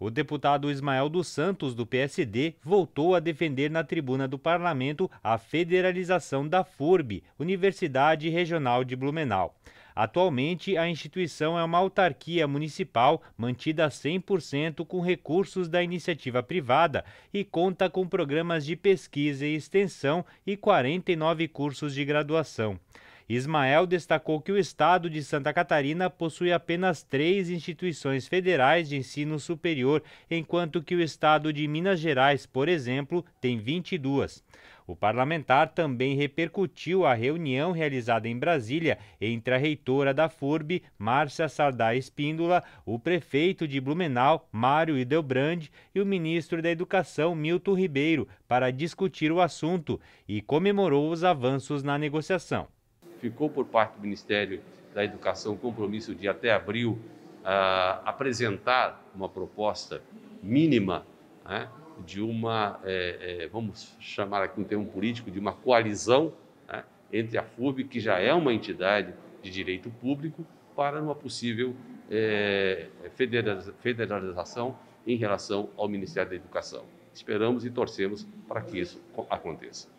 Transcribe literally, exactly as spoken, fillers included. O deputado Ismael dos Santos, do P S D, voltou a defender na tribuna do parlamento a federalização da FURB, Universidade Regional de Blumenau. Atualmente, a instituição é uma autarquia municipal mantida cem por cento com recursos da iniciativa privada e conta com programas de pesquisa e extensão e quarenta e nove cursos de graduação. Ismael destacou que o estado de Santa Catarina possui apenas três instituições federais de ensino superior, enquanto que o estado de Minas Gerais, por exemplo, tem vinte e duas. O parlamentar também repercutiu a reunião realizada em Brasília entre a reitora da FURB, Márcia Sardá Espíndola, o prefeito de Blumenau, Mário Hidelbrand, e o ministro da Educação, Milton Ribeiro, para discutir o assunto e comemorou os avanços na negociação. Ficou por parte do Ministério da Educação o compromisso de, até abril, uh, apresentar uma proposta mínima, né, de uma, é, é, vamos chamar aqui um termo político, de uma coalizão, né, entre a FURB, que já é uma entidade de direito público, para uma possível é, federalização em relação ao Ministério da Educação. Esperamos e torcemos para que isso aconteça.